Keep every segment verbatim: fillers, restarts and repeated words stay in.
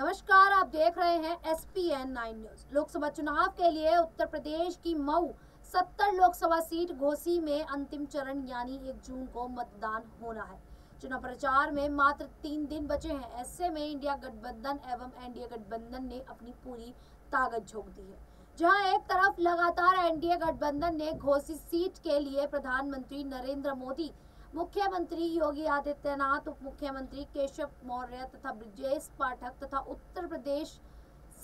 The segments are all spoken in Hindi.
नमस्कार, आप देख रहे हैं S P N nine news. Lok Sabha चुनाव के लिए उत्तर प्रदेश की मऊ सत्तर लोकसभा सीट घोसी में अंतिम चरण यानी एक जून को मतदान होना है। चुनाव प्रचार में मात्र तीन दिन बचे हैं। ऐसे में इंडिया गठबंधन एवं एनडीए गठबंधन ने अपनी पूरी ताकत झोंक दी है। जहां एक तरफ लगातार एनडीए गठबंधन ने घोसी सीट के लिए प्रधानमंत्री नरेंद्र मोदी, मुख्यमंत्री योगी आदित्यनाथ, उप मुख्यमंत्री केशव मौर्य तथा ब्रजेश पाठक तथा उत्तर प्रदेश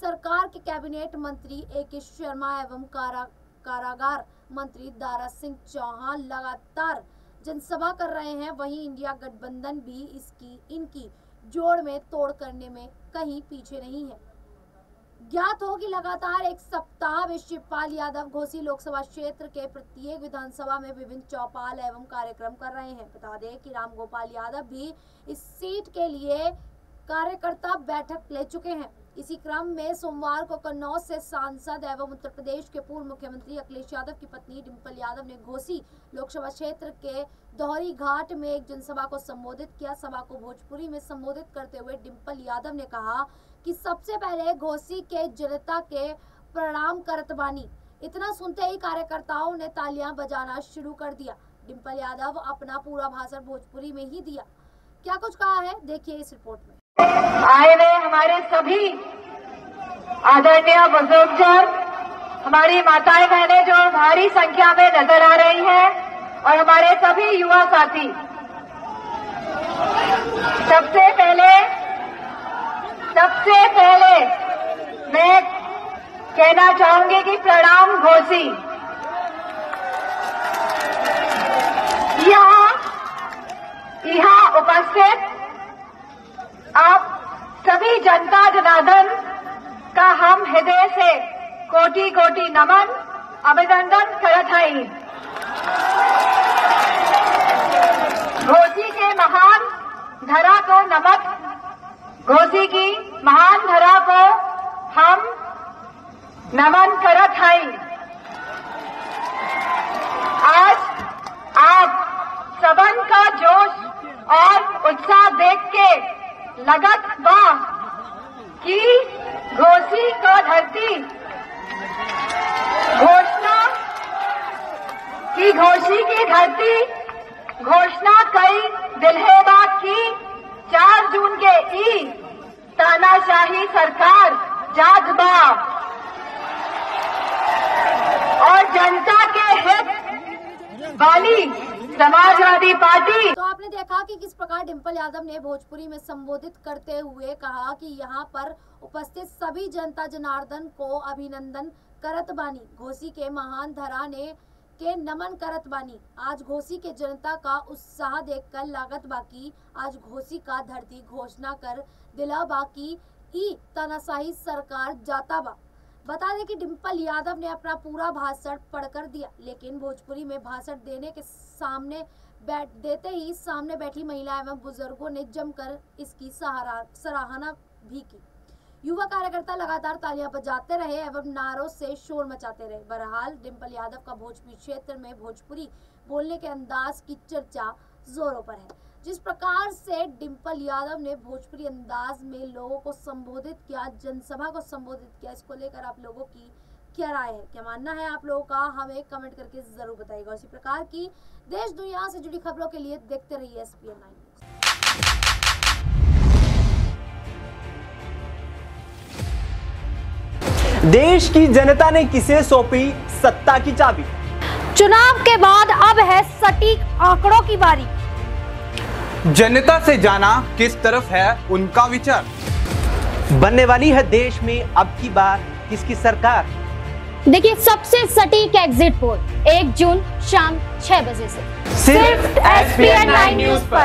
सरकार के कैबिनेट मंत्री ए के शर्मा एवं कारा, कारागार मंत्री दारा सिंह चौहान लगातार जनसभा कर रहे हैं। वहीं इंडिया गठबंधन भी इसकी इनकी जोड़ में तोड़ करने में कहीं पीछे नहीं है। ज्ञात हो कि लगातार एक सप्ताह में शिवपाल यादव घोसी लोकसभा क्षेत्र के प्रत्येक विधानसभा में विभिन्न चौपाल एवं कार्यक्रम कर रहे हैं। बता दें कि रामगोपाल यादव भी इस सीट के लिए कार्यकर्ता बैठक ले चुके हैं। इसी क्रम में सोमवार को कन्नौज से सांसद एवं उत्तर प्रदेश के पूर्व मुख्यमंत्री अखिलेश यादव की पत्नी डिम्पल यादव ने घोसी लोकसभा क्षेत्र के दोहरी घाट में एक जनसभा को संबोधित किया। सभा को भोजपुरी में संबोधित करते हुए डिम्पल यादव ने कहा कि सबसे पहले घोसी के जनता के प्रणाम करत बानी। इतना सुनते ही कार्यकर्ताओं ने तालियां बजाना शुरू कर दिया। डिम्पल यादव अपना पूरा भाषण भोजपुरी में ही दिया। क्या कुछ कहा है, देखिए इस रिपोर्ट में। आए हुए हमारे सभी आदरणीय बुजुर्गजन, हमारी माताएं बहनें जो भारी संख्या में नजर आ रही हैं, और हमारे सभी युवा साथी, सबसे पहले सबसे पहले मैं कहना चाहूंगी कि प्रणाम घोसी। यहाँ यहाँ उपस्थित आप सभी जनता जनार्दन का हम हृदय से कोटि कोटि नमन अभिनंदन करत हई। घोसी के महान धरा को नमन, घोसी की महान धरा को हम नमन करत हई। आज आप सबन का जोश और उत्साह देख के लगत बा कि घोसी का धरती घोषणा की घोसी की धरती घोषणा कई दिलहेबा की चार जून के ई तानाशाही सरकार जाग बा और जनता के हित वाली समाजवादी पार्टी। तो आपने देखा कि किस प्रकार डिम्पल यादव ने भोजपुरी में संबोधित करते हुए कहा कि यहाँ पर उपस्थित सभी जनता जनार्दन को अभिनंदन करत बानी। घोसी के महान धरा ने के नमन करत बानी। आज घोसी के जनता का उत्साह देखकर लागत बाकी आज घोसी का धरती घोषणा कर दिला बाकी ई तानाशाही सरकार जाता बा। बता दें कि डिम्पल यादव ने अपना पूरा भाषण पढ़कर दिया, लेकिन भोजपुरी में भाषण देने के सामने बैठ देते ही सामने बैठी महिला एवं बुजुर्गों ने जमकर इसकी सराहना भी की। युवा कार्यकर्ता लगातार तालियां बजाते रहे एवं नारों से शोर मचाते रहे। बहरहाल डिम्पल यादव का भोजपुरी क्षेत्र में भोजपुरी बोलने के अंदाज की चर्चा जोरों पर है। जिस प्रकार से डिम्पल यादव ने भोजपुरी अंदाज में लोगों को संबोधित किया, जनसभा को संबोधित किया, इसको लेकर आप लोगों की क्या राय है, क्या मानना है आप लोगों का, हमें कमेंट करके जरूर बताइएगा। इसी प्रकार की देश दुनिया से जुड़ी खबरों के लिए देखते रहिए S P N nine news. देश की जनता ने किसे सौंपी सत्ता की चाबी? चुनाव के बाद अब है सटीक आंकड़ों की बारी। जनता से जाना किस तरफ है उनका विचार। बनने वाली है देश में अब की बार किसकी सरकार। देखिए सबसे सटीक एग्जिट पोल एक जून शाम छह बजे से सिर्फ S P N nine news पर।